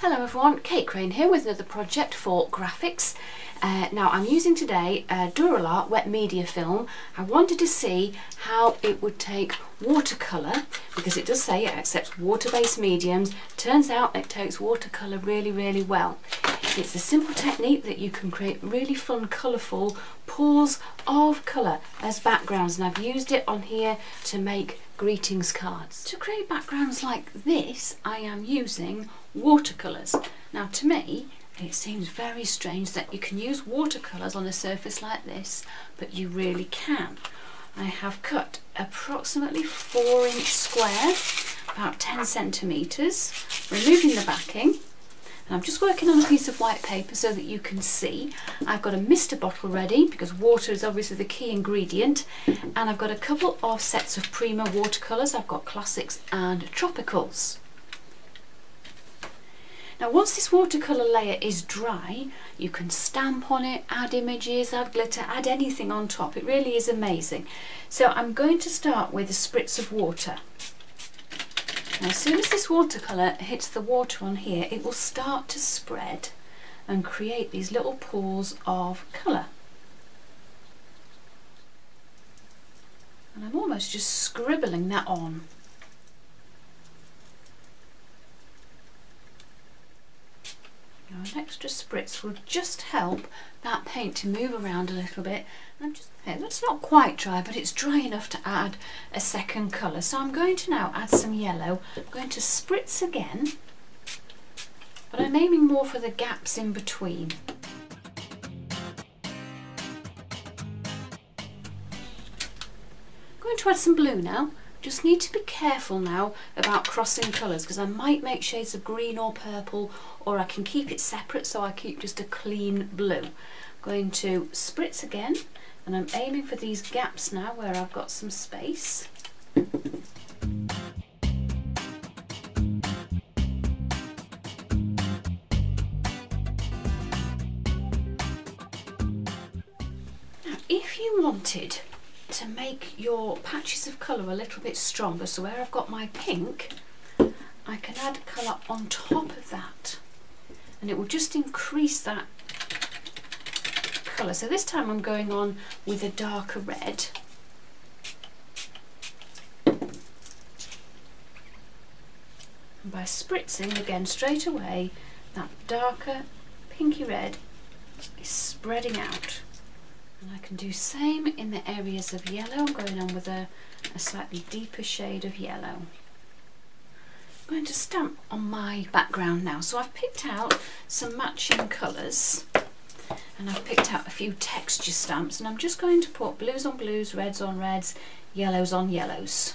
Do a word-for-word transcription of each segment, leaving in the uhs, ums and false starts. Hello everyone, Kate Crane here with another project for graphics. Uh, now I'm using today uh, Duralart Wet Media Film. I wanted to see how it would take watercolour, because it does say it accepts water-based mediums. Turns out it takes watercolour really, really well. It's a simple technique that you can create really fun, colourful pools of colour as backgrounds, and I've used it on here to make greetings cards. To create backgrounds like this, I am using watercolours. Now to me, it seems very strange that you can use watercolours on a surface like this, but you really can. I have cut approximately four inch square, about ten centimetres, removing the backing. And I'm just working on a piece of white paper so that you can see. I've got a mister bottle ready because water is obviously the key ingredient, and I've got a couple of sets of Prima watercolours. I've got classics and tropicals. Now once this watercolour layer is dry, you can stamp on it, add images, add glitter, add anything on top. It really is amazing. So I'm going to start with a spritz of water. Now, as soon as this watercolour hits the water on here, it will start to spread and create these little pools of colour. And I'm almost just scribbling that on. Now, an extra spritz will just help that paint to move around a little bit. And I'm just, that's not quite dry, but it's dry enough to add a second colour. So I'm going to now add some yellow. I'm going to spritz again, but I'm aiming more for the gaps in between. I'm going to add some blue now. Just need to be careful now about crossing colours, because I might make shades of green or purple, or I can keep it separate so I keep just a clean blue. I'm going to spritz again, and I'm aiming for these gaps now where I've got some space. Now, if you wanted to make your patches of colour a little bit stronger, so where I've got my pink, I can add colour on top of that, and it will just increase that colour. So this time I'm going on with a darker red. And by spritzing again straight away, that darker pinky red is spreading out. And I can do same in the areas of yellow. I'm going on with a, a slightly deeper shade of yellow. I'm going to stamp on my background now. So I've picked out some matching colours, and I've picked out a few texture stamps, and I'm just going to put blues on blues, reds on reds, yellows on yellows.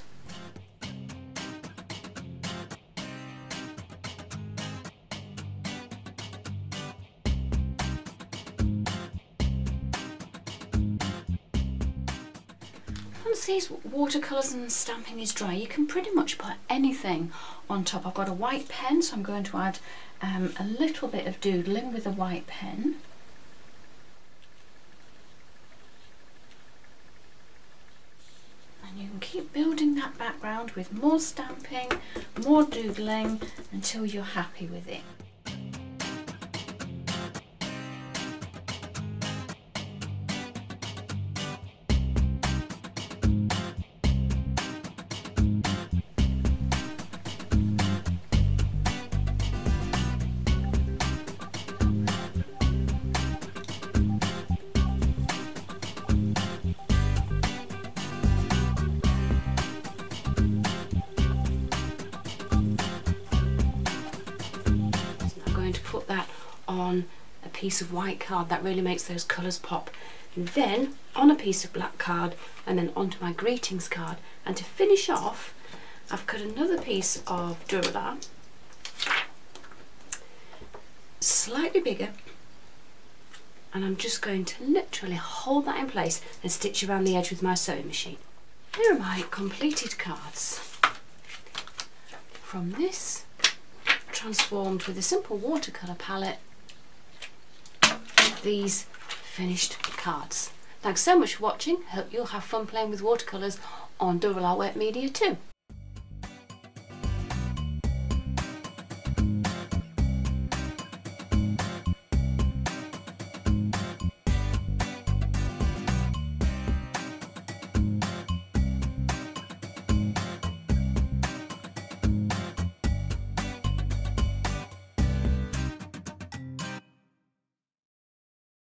Once these watercolours and stamping is dry, you can pretty much put anything on top. I've got a white pen, so I'm going to add um, a little bit of doodling with a white pen. And you can keep building that background with more stamping, more doodling, until you're happy with it. Put that on a piece of white card. That really makes those colours pop. And then on a piece of black card, and then onto my greetings card. And to finish off, I've cut another piece of Dura-Lar, slightly bigger, and I'm just going to literally hold that in place and stitch around the edge with my sewing machine. Here are my completed cards. From this, transformed with a simple watercolour palette, these finished cards. Thanks so much for watching. Hope you'll have fun playing with watercolours on Duralart Wet Media too.